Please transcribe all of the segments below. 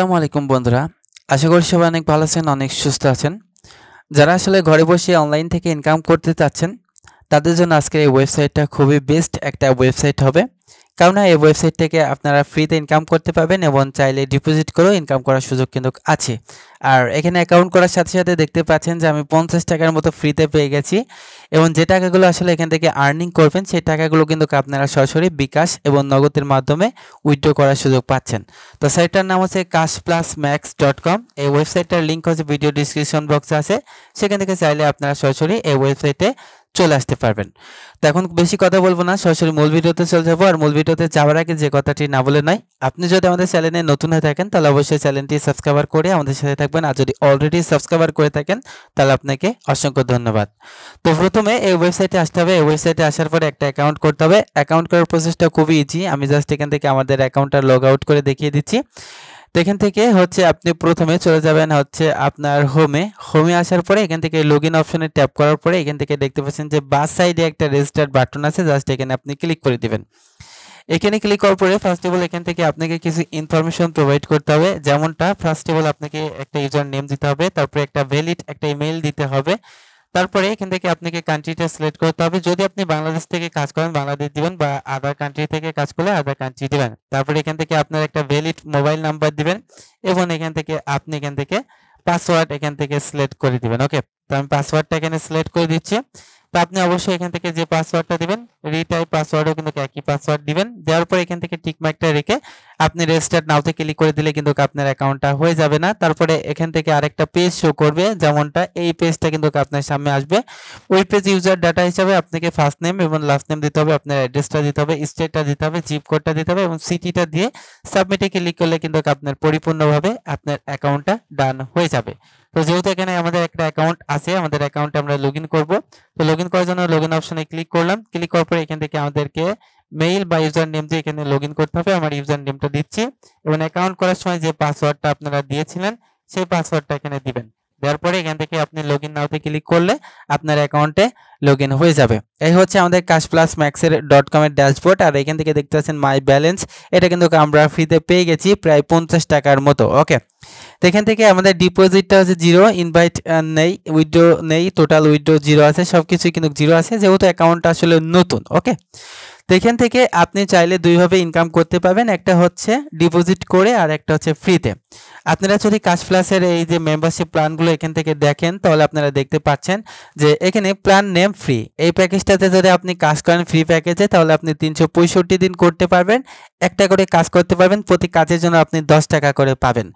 আসসালামু আলাইকুম বন্ধুরা, আশা করি সবাই অনেক ভালো আছেন, অনেক সুস্থ আছেন। যারা আসলে ঘরে বসে অনলাইন থেকে ইনকাম করতে চাচ্ছেন তাদের জন্য আজকের এই ওয়েবসাইটটা খুবই বেস্ট একটা ওয়েবসাইট হবে, কারণ এই ওয়েবসাইট থেকে আপনারা ফ্রিতে ইনকাম করতে পারবেন এবং চাইলে ডিপোজিট করেও ইনকাম করার সুযোগ কিন্তু আছে। আর এখানে অ্যাকাউন্ট করার সাথে সাথে দেখতে পাচ্ছেন যে আমি 50 টাকার মতো ফ্রিতে পেয়ে গেছি, এবং যে টাকাগুলো আসলে এখান থেকে আর্নিং করবেন সেই টাকাগুলো কিন্তু আপনারা সরাসরি বিকাশ এবং নগদের মাধ্যমে উইথড্র করার সুযোগ পাচ্ছেন। তো সাইটটার নাম হচ্ছে cash+max.com। এই ওয়েবসাইটটার লিঙ্ক হচ্ছে ভিডিও ডিসক্রিপশন বক্সে আছে, সেখান থেকে চাইলে আপনারা সরাসরি এই ওয়েবসাইটে চলে আসতে পারবেন। তো এখন বেশি কথা বলবো না, সরাসরি মূল ভিডিওতে চলে যাবো। আর মূল ভিডিওতে যাওয়ার আগে যে কথাটি না বলে নয়, আপনি যদি আমাদের চ্যানেলে নতুন হয়ে থাকেন তাহলে অবশ্যই চ্যানেলটি সাবস্ক্রাইব করে আমাদের সাথে থাকবেন, আর যদি অলরেডি সাবস্ক্রাইব করে থাকেন তাহলে আপনাকে অসংখ্য ধন্যবাদ। তো প্রথমে এই ওয়েবসাইটে আসতে হবে। এই ওয়েবসাইটে আসার পরে একটা অ্যাকাউন্ট করতে হবে। অ্যাকাউন্ট করার প্রসেসটা খুবই ইজি, আমি জাস্ট এখান থেকে আমাদের অ্যাকাউন্টটা লগ আউট করে দেখিয়ে দিচ্ছি। তো এখান থেকে হচ্ছে আপনি প্রথমে চলে যাবেন হচ্ছে আপনার হোমে আসার পরে এখান থেকে লগ ইন অপশনে ট্যাপ করার পরে এখান থেকে দেখতে পাচ্ছেন যে বাঁ সাইডে একটা রেজিস্টার বাটন আছে, জাস্ট এখানে আপনি ক্লিক করে দেবেন। এখানে ক্লিক করার পরে ফার্স্ট অফ অল এখান থেকে আপনাকে কিছু ইনফরমেশন প্রোভাইড করতে হবে, যেমনটা ফার্স্ট অফ অল আপনাকে একটা ইউজার নেম দিতে হবে, তারপরে একটা ভ্যালিড একটা ইমেল দিতে হবে, তারপরে এখান থেকে আপনাকে কান্ট্রিটা সিলেক্ট করতে হবে। যদি আপনি বাংলাদেশ থেকে কাজ করেন বাংলাদেশ দিবেন, বা আদার কান্ট্রি থেকে কাজ করলে আদার কান্ট্রি দিবেন। তারপরে এখান থেকে আপনার একটা ভ্যালিড মোবাইল নাম্বার দিবেন, এবং এখান থেকে আপনি এখান থেকে পাসওয়ার্ড এখান থেকে সিলেক্ট করে দিবেন। ওকে, তো আমি পাসওয়ার্ডটা এখানে সিলেক্ট করে দিচ্ছি। তো আপনি অবশ্যই এখান থেকে যে পাসওয়ার্ডটা দিবেন রিটাইপ পাসওয়ার্ডও কিন্তু একই পাসওয়ার্ড দিবেন। দেওয়ার পরে এখান থেকে টিক মার্কটা রেখে আপনি রেজিস্টার নাওতে ক্লিক করে দিলে কিন্তু আপনার অ্যাকাউন্টটা হয়ে যাবে না। তারপরে এখান থেকে আরেকটা পেজ শো করবে, যেমনটা এই পেজটা কিন্তু আপনার সামনে আসবে। ওই পেজ ইউজার ডাটা হিসাবে আপনাকে ফার্স্ট নেম এবং লাস্ট নেম দিতে হবে, আপনার অ্যাড্রেসটা দিতে হবে, স্টেটটা দিতে হবে, জিপ কোডটা দিতে হবে, এবং সিটিটা দিয়ে সাবমিটে ক্লিক করলে কিন্তু আপনার পরিপূর্ণভাবে আপনার অ্যাকাউন্টটা ডান হয়ে যাবে। তো যেহেতু এখানে আমাদের একটা অ্যাকাউন্ট আছে, আমাদের অ্যাকাউন্টে আমরা লগ ইন করবো। তো লগ ইন করার জন্য লগ ইন অপশনে ক্লিক করলাম, ক্লিক করার পরে এখান থেকে আমাদেরকে মেইল বা ইউজার নেম দিয়ে এখানে লগ ইন করতে হবে। আমার ইউজার নেমটা দিচ্ছি, এবং অ্যাকাউন্ট করার সময় যে পাসওয়ার্ডটা আপনারা দিয়েছিলেন সেই পাসওয়ার্ডটা এখানে দিবেন। দেওয়ার পরে এখান থেকে আপনি লগ ইন নাওতে ক্লিক করলে আপনার অ্যাকাউন্টে লগ ইন হয়ে যাবে। এই হচ্ছে আমাদের cash+max.com এর ড্যাশবোর্ড। আর এখান থেকে দেখতে পাচ্ছেন মাই ব্যালেন্স, এটা কিন্তু আমরা ফ্রিতে পেয়ে গেছি প্রায় 50 টাকার মতো। ওকে, তো এখান থেকে আমাদের ডিপোজিটটা হচ্ছে 0, ইনভাইট নেই, উইথড্র নেই, টোটাল উইথড্র 0 আছে, সব কিছুই কিন্তু 0 আছে, যেহেতু অ্যাকাউন্টটা আসলে নতুন। ওকে, তো এখান থেকে আপনি চাইলে দুইভাবে ইনকাম করতে পারবেন, একটা হচ্ছে ডিপোজিট করে আর একটা হচ্ছে ফ্রিতে। আপনারা যদি কাশ প্লাসের এই যে মেম্বারশিপ প্ল্যানগুলো এখান থেকে দেখেন তাহলে আপনারা দেখতে পাচ্ছেন যে এখানে প্ল্যান নেম ফ্রি। এই প্যাকেজটাতে যদি আপনি কাজ করেন ফ্রি প্যাকেজে তাহলে আপনি 365 দিন করতে পারবেন, একটা করে কাজ করতে পারবেন, প্রতি কাজের জন্য আপনি 10 টাকা করে পাবেন।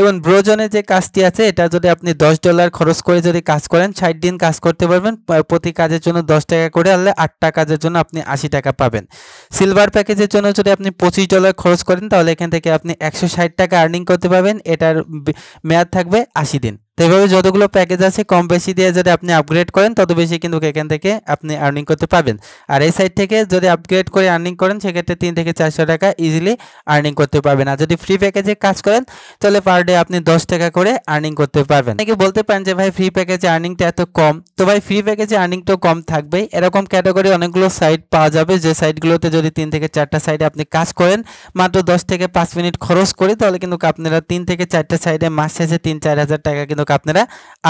এবং ব্রোজনে যে কাজটি আছে এটা যদি আপনি $10 খরচ করে যদি কাজ করেন 60 দিন কাজ করতে পারবেন, প্রতি কাজের জন্য 10 টাকা করে, আনলে 8টা কাজের জন্য আপনি 80 টাকা পাবেন। সিলভার প্যাকেজের জন্য যদি আপনি $25 খরচ করেন তাহলে এখান থেকে আপনি 160 টাকা আর্নিং করতে পারবেন, এটার মেয়াদ থাকবে 80 দিন। তো এইভাবে যতগুলো প্যাকেজ আছে কম বেশি দিয়ে যদি আপনি আপগ্রেড করেন তত বেশি কিন্তু এখান থেকে আপনি আর্নিং করতে পারবেন। আর এই সাইট থেকে যদি আপগ্রেড করে আর্নিং করেন সেক্ষেত্রে 300 থেকে 400 টাকা ইজিলি আর্নিং করতে পারবেন। আর যদি ফ্রি প্যাকেজে কাজ করেন তাহলে পার ডে আপনি 10 টাকা করে আর্নিং করতে পারবেন। অনেকে বলতে পারেন যে ভাই ফ্রি প্যাকেজে আর্নিংটা এত কম, তো ভাই ফ্রি প্যাকেজে আর্নিং তো কম থাকবেই। এরকম ক্যাটাগরি অনেকগুলো সাইট পাওয়া যাবে, যে সাইটগুলোতে যদি 3 থেকে 4টা সাইটে আপনি কাজ করেন মাত্র 10 থেকে 5 মিনিট খরচ করে তাহলে কিন্তু আপনারা 3 থেকে 4টা সাইটে মাস শেষে 3-4 হাজার টাকা কিন্তু আপনারা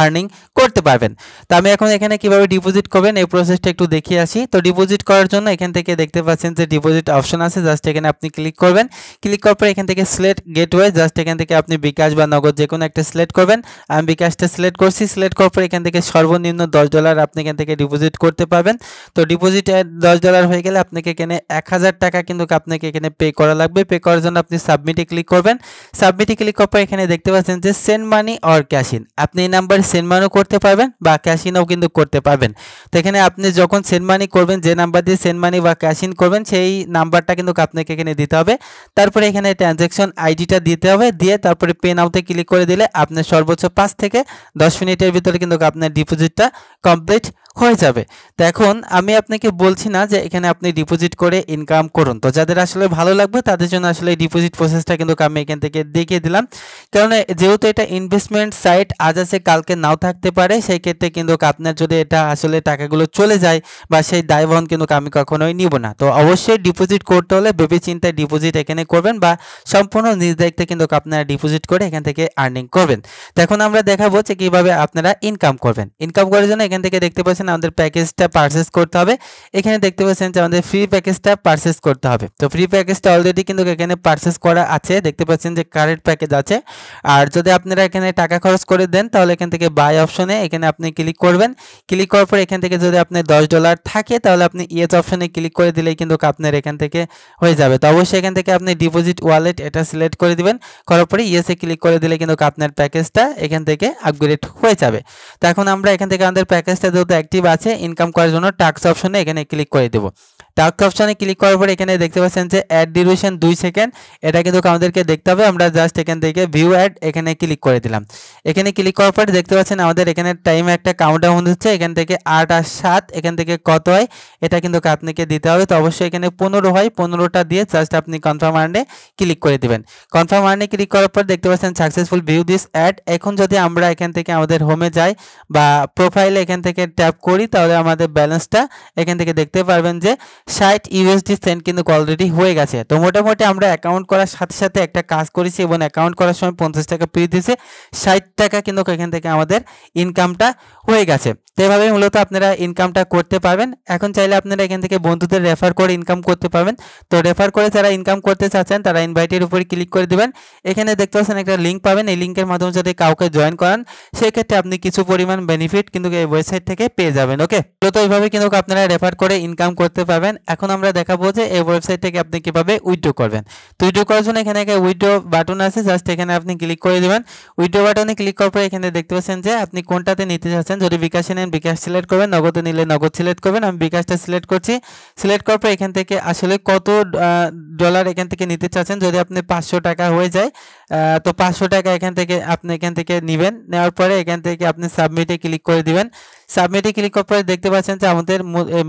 আর্নিং করতে পারবেন। তো আমি এখন এখানে কিভাবে ডিপোজিট করবেন এই প্রসেসটা একটু দেখিয়ে আসি। তো ডিপোজিট করার জন্য এখান থেকে দেখতে পাচ্ছেন যে ডিপোজিট অপশন আছে, জাস্ট এখানে আপনি ক্লিক করবেন। ক্লিক করার পরে এখান থেকে সিলেক্ট গেটওয়ে, জাস্ট এখান থেকে আপনি বিকাশ বা নগদ যে কোনো একটা সিলেক্ট করবেন। আমি বিকাশটা সিলেক্ট করছি। সিলেক্ট করার পরে এখান থেকে সর্বনিম্ন $10 আপনি এখান থেকে ডিপোজিট করতে পারবেন। তো ডিপোজিট $10 হয়ে গেলে আপনাকে এখানে 1000 টাকা কিন্তু আপনাকে এখানে পে করা লাগবে। পে করার জন্য আপনি সাবমিটে ক্লিক করবেন। সাবমিটে ক্লিক করার পরে এখানে দেখতে পাচ্ছেন যে সেন্ড মানি অর ক্যাশ, আপনি এই নাম্বার সেন্ড মানিও করতে পারবেন বা ক্যাশ ইনও কিন্তু করতে পারবেন। তো এখানে আপনি যখন সেন্ড মানি করবেন, যে নাম্বার দিয়ে সেন্ড মানি বা ক্যাশ ইন করবেন সেই নাম্বারটা কিন্তু আপনাকে এখানে দিতে হবে। তারপরে এখানে ট্রানজ্যাকশন আইডিটা দিতে হবে, দিয়ে তারপরে পে নাওতে ক্লিক করে দিলে আপনার সর্বোচ্চ 5 থেকে 10 মিনিটের ভিতরে কিন্তু আপনার ডিপোজিটটা কমপ্লিট হয়ে যাবে। তো এখন আমি আপনাকে বলছি না যে এখানে আপনি ডিপোজিট করে ইনকাম করুন। তো যাদের আসলে ভালো লাগবে তাদের জন্য আসলে এই ডিপোজিট প্রসেসটা কিন্তু আমি এখান থেকে দেখিয়ে দিলাম, কারণ যেহেতু এটা ইনভেস্টমেন্ট সাইট, আজ আছে কালকে নাও থাকতে পারে, সেই ক্ষেত্রে কিন্তু আপনার যদি এটা আসলে টাকাগুলো চলে যায় বা সেই দায়বহন কিন্তু আমি কখনোই নিব না। তো অবশ্যই ডিপোজিট করতে হলে ভেবে চিন্তায় ডিপোজিট এখানে করবেন বা সম্পূর্ণ নিজ দায়িত্বে কিন্তু আপনারা ডিপোজিট করে এখান থেকে আর্নিং করবেন। তো এখন আমরা দেখাবো যে কীভাবে আপনারা ইনকাম করবেন। ইনকাম করার জন্য এখান থেকে দেখতে পাচ্ছেন আমাদের প্যাকেজটা পারচেস করতে হবে, এখানে দেখতে পাচ্ছেন যে আমাদের ফ্রি প্যাকেজটা পারচেস করতে হবে। তো ফ্রি প্যাকেজটা অলরেডি কিন্তু এখানে পারচেস করা আছে, দেখতে পাচ্ছেন যে কারেন্ট প্যাকেজ আছে। আর যদি আপনারা এখানে টাকা খরচ করে দেন তাহলে এখান থেকে বাই অপশনে এখানে আপনি ক্লিক করবেন, ক্লিক করার পর এখান থেকে যদি আপনার $10 থাকে তাহলে আপনি ইয়েস অপশনে ক্লিক করে দিলেই কিন্তু আপনার এখান থেকে হয়ে যাবে। তো অবশ্যই এখান থেকে আপনি ডিপোজিট ওয়ালেট এটা সিলেক্ট করে দিবেন, করার পরে ইয়েসে ক্লিক করে দিলে কিন্তু আপনার প্যাকেজটা এখান থেকে আপগ্রেড হয়ে যাবে। তো এখন আমরা এখান থেকে আমাদের প্যাকেজটা যেহেতু অ্যাক্টিভ আছে, ইনকাম করার জন্য টাস্ক অপশনে এখানে ক্লিক করে দেবো। টাস্ক অপশনে ক্লিক করার পর এখানে দেখতে পাচ্ছেন যে অ্যাড ডিউরেশন 2 সেকেন্ড, এটা কিন্তু আমাদেরকে দেখতে হবে। আমরা জাস্ট এখান থেকে ভিউ অ্যাড এখানে ক্লিক করে দিলাম, এখানে ক্লিক করার পর দেখতে পাচ্ছেন আমাদের এখানে টাইম একটা কাউন্টডাউন হচ্ছে, এখান থেকে 8 আর 7 এখান থেকে কত হয় এটা কিন্তু আপনাকে দিতে হবে। তো অবশ্যই এখানে 15 হয়, 15টা দিয়ে জাস্ট আপনি কনফার্ম আর্নে ক্লিক করে দেবেন। কনফার্ম আর্নে ক্লিক করার পর দেখতে পাচ্ছেন সাকসেসফুল ভিউ দিস অ্যাড। এখন যদি আমরা এখান থেকে আমাদের হোমে যাই বা প্রোফাইলে এখান থেকে ট্যাপ করি তাহলে আমাদের ব্যালেন্সটা এখান থেকে দেখতে পারবেন যে $60 কিন্তু অলরেডি হয়ে গেছে। তো মোটামুটি আমরা অ্যাকাউন্ট করার সাথে সাথে একটা কাজ করেছি এবং অ্যাকাউন্ট করার সময় 50 টাকা পেয়ে দিয়েছে, 60 টাকা কিন্তু এখান থেকে আমাদের ইনকামটা হয়ে গেছে। তো এভাবে মূলত আপনারা ইনকামটা করতে পারবেন। এখন চাইলে আপনারা এখান থেকে বন্ধুদের রেফার করে ইনকাম করতে পারবেন। তো রেফার করে যারা ইনকাম করতে চাচ্ছেন তারা ইনভাইটের উপরে ক্লিক করে দেবেন, এখানে দেখতে পাচ্ছেন একটা লিঙ্ক পাবেন, এই লিঙ্কের মাধ্যমে যদি কাউকে জয়েন করান সেক্ষেত্রে আপনি কিছু পরিমাণ বেনিফিট কিন্তু এই ওয়েবসাইট থেকে পেয়ে যাবেন। ওকে, তো এইভাবে কিন্তু আপনারা রেফার করে ইনকাম করতে পারবেন। এখন আমরা দেখাবো যে এই ওয়েবসাইট থেকে আপনি কিভাবে উইথড্র করবেন। তো উইথড্র করার জন্য এখানে একটা উইথড্র বাটন আছে, জাস্ট এখানে আপনি ক্লিক করে দেবেন। উইথড্র বাটনে ক্লিক করার পর এখানে দেখতে পাচ্ছেন যে আপনি কোনটাতে নিতে চাচ্ছেন। যদি বিকাশে নেন বিকাশ সিলেক্ট করবেন, নগদে নিলে নগদ সিলেক্ট করবেন। আমি বিকাশটা সিলেক্ট করছি, সিলেক্ট করার পর এখান থেকে আসলে কত ডলার এখান থেকে নিতে চাচ্ছেন। যদি আপনি 500 টাকা হয়ে যায় তো 500 টাকা এখান থেকে নেবেন, নেওয়ার পরে এখান থেকে আপনি সাবমিটে ক্লিক করে দিবেন। সাবমিটে ক্লিক করার পরে দেখতে পাচ্ছেন যে আমাদের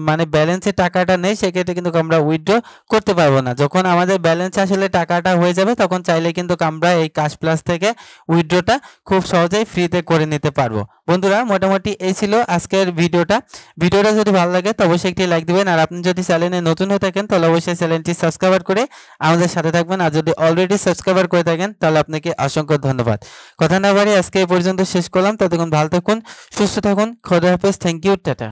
মানে ব্যালেন্সে টাকাটা নেই, সেক্ষেত্রে কিন্তু আমরা উইথড্র করতে পারবো না। যখন আমাদের ব্যালেন্সে আসলে টাকাটা হয়ে যাবে তখন চাইলে কিন্তু আমরা এই ক্যাশ প্লাস থেকে উইথড্রটা খুব সহজেই ফ্রিতে করে নিতে পারবো। বন্ধুরা, মোটামুটি এই ছিল আজকের ভিডিওটা যদি ভালো লাগে তো অবশ্যই একটি লাইক দেবেন। আর আপনি যদি চ্যানেলে নতুন হয়ে থাকেন তাহলে অবশ্যই চ্যানেলটি সাবস্ক্রাইব করে আমাদের সাথে থাকবেন। আর যদি অলরেডি সাবস্ক্রাইব করে থাকেন তাহলে আপনাকে অসংখ্য ধন্যবাদ। কথা না বাড়িয়ে আজকে এই পর্যন্ত শেষ করলাম। ততক্ষণ ভালো থাকুন, সুস্থ থাকুন, খোদা হাফেজ, থ্যাংক ইউ, টাটা।